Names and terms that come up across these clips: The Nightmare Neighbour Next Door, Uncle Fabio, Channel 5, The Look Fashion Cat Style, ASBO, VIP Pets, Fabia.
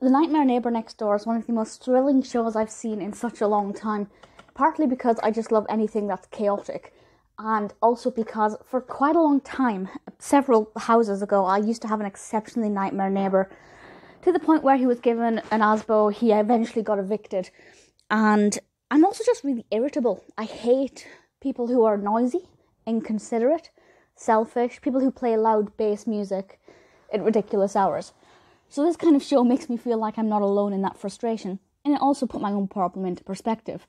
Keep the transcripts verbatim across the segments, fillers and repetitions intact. The Nightmare Neighbour Next Door is one of the most thrilling shows I've seen in such a long time, partly because I just love anything that's chaotic, and also because for quite a long time, several houses ago, I used to have an exceptionally nightmare neighbour, to the point where he was given an ASBO, he eventually got evicted, and I'm also just really irritable. I hate people who are noisy, inconsiderate, selfish, people who play loud bass music at ridiculous hours. So this kind of show makes me feel like I'm not alone in that frustration, and it also put my own problem into perspective.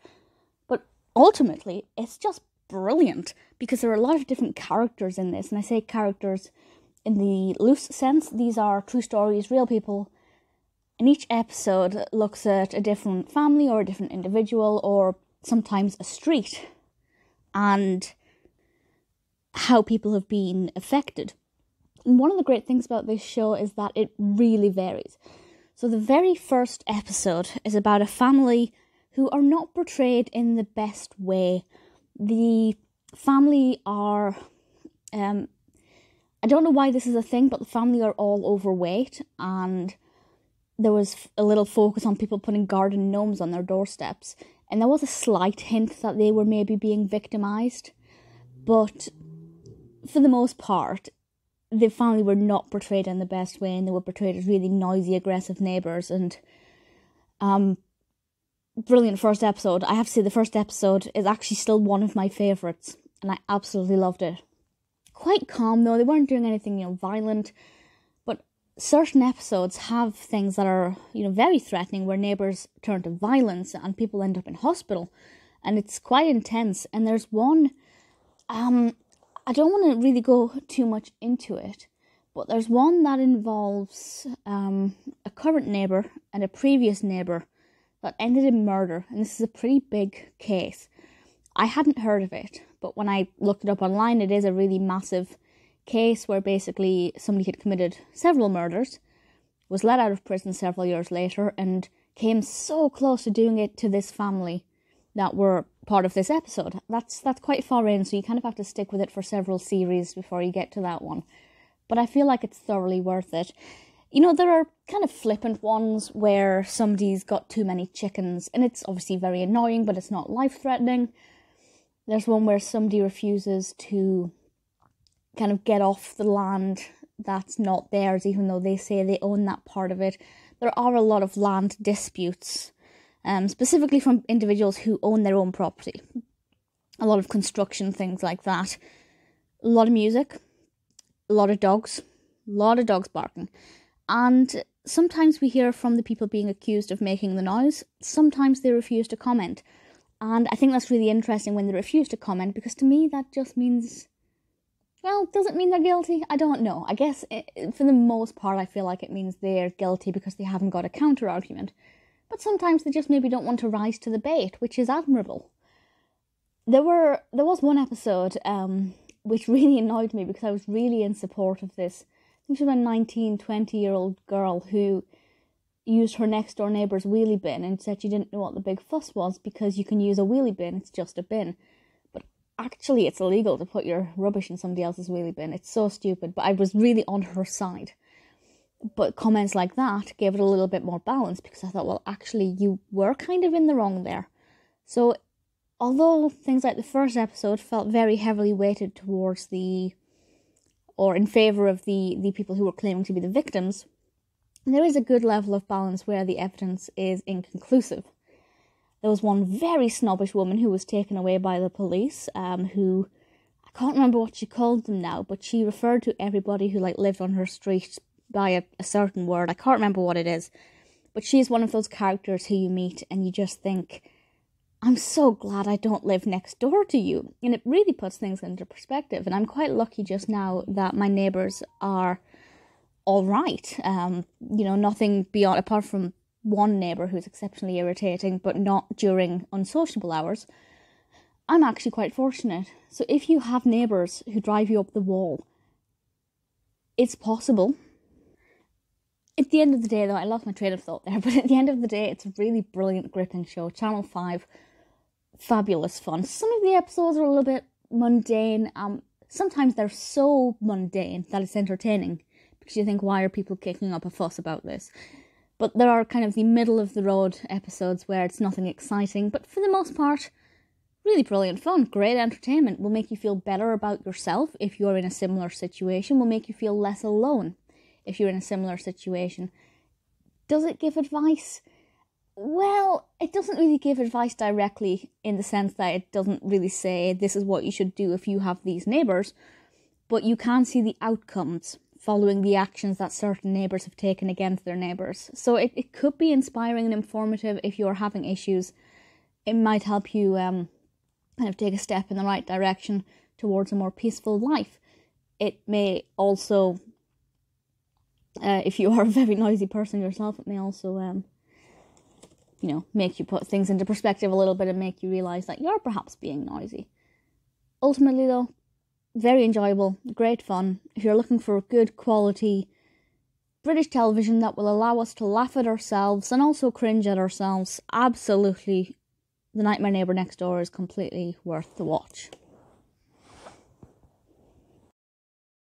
But ultimately, it's just brilliant, because there are a lot of different characters in this, and I say characters in the loose sense. These are true stories, real people, and each episode looks at a different family or a different individual or sometimes a street, and how people have been affected. And one of the great things about this show is that it really varies. So the very first episode is about a family who are not portrayed in the best way. The family are, um, I don't know why this is a thing, but the family are all overweight, and there was a little focus on people putting garden gnomes on their doorsteps. And there was a slight hint that they were maybe being victimised, but for the most part, the family were not portrayed in the best way, and they were portrayed as really noisy, aggressive neighbours. And um, brilliant first episode. I have to say the first episode is actually still one of my favourites, and I absolutely loved it. Quite calm though, they weren't doing anything, you know, violent, but certain episodes have things that are, you know, very threatening, where neighbours turn to violence and people end up in hospital, and it's quite intense. And there's one, um... I don't want to really go too much into it, but there's one that involves um, a current neighbour and a previous neighbour that ended in murder, and this is a pretty big case. I hadn't heard of it, but when I looked it up online, it is a really massive case where basically somebody had committed several murders, was let out of prison several years later, and came so close to doing it to this family that were part of this episode. That's that's quite far in, so you kind of have to stick with it for several series before you get to that one. But I feel like it's thoroughly worth it. You know, there are kind of flippant ones where somebody's got too many chickens, and it's obviously very annoying, but it's not life-threatening. There's one where somebody refuses to kind of get off the land that's not theirs, even though they say they own that part of it. There are a lot of land disputes, Um, specifically from individuals who own their own property. A lot of construction, things like that. A lot of music. A lot of dogs. A lot of dogs barking. And sometimes we hear from the people being accused of making the noise. Sometimes they refuse to comment. And I think that's really interesting when they refuse to comment, because to me that just means, well, does it mean they're guilty? I don't know. I guess it, for the most part I feel like it means they're guilty because they haven't got a counter-argument. But sometimes they just maybe don't want to rise to the bait, which is admirable. There were there was one episode um, which really annoyed me, because I was really in support of this. I think she was a nineteen, twenty-year-old girl who used her next-door neighbour's wheelie bin and said she didn't know what the big fuss was, because you can use a wheelie bin, it's just a bin. But actually it's illegal to put your rubbish in somebody else's wheelie bin. It's so stupid, but I was really on her side. But comments like that gave it a little bit more balance, because I thought, well, actually, you were kind of in the wrong there. So, although things like the first episode felt very heavily weighted towards the, or in favour of the, the people who were claiming to be the victims, there is a good level of balance where the evidence is inconclusive. There was one very snobbish woman who was taken away by the police, um, who, I can't remember what she called them now, but she referred to everybody who, like, lived on her street by a, a certain word. I can't remember what it is, but she's one of those characters who you meet and you just think, I'm so glad I don't live next door to you. And it really puts things into perspective, and I'm quite lucky just now that my neighbours are all right. Um, you know, nothing beyond, apart from one neighbour who's exceptionally irritating, but not during unsociable hours. I'm actually quite fortunate. So if you have neighbours who drive you up the wall, it's possible. At the end of the day, though, I lost my train of thought there, but at the end of the day, it's a really brilliant, gripping show. Channel five, fabulous fun. Some of the episodes are a little bit mundane. Um, sometimes they're so mundane that it's entertaining, because you think, why are people kicking up a fuss about this? But there are kind of the middle of the road episodes where it's nothing exciting, but for the most part, really brilliant fun, great entertainment, will make you feel better about yourself if you're in a similar situation, will make you feel less alone if you're in a similar situation. Does it give advice? Well, it doesn't really give advice directly in the sense that it doesn't really say this is what you should do if you have these neighbours, but you can see the outcomes following the actions that certain neighbours have taken against their neighbours. So it, it could be inspiring and informative if you're having issues. It might help you um, kind of take a step in the right direction towards a more peaceful life. It may also, uh, if you are a very noisy person yourself, it may also, um, you know, make you put things into perspective a little bit and make you realise that you're perhaps being noisy. Ultimately though, very enjoyable, great fun. If you're looking for good quality British television that will allow us to laugh at ourselves and also cringe at ourselves, absolutely The Nightmare Neighbour Next Door is completely worth the watch.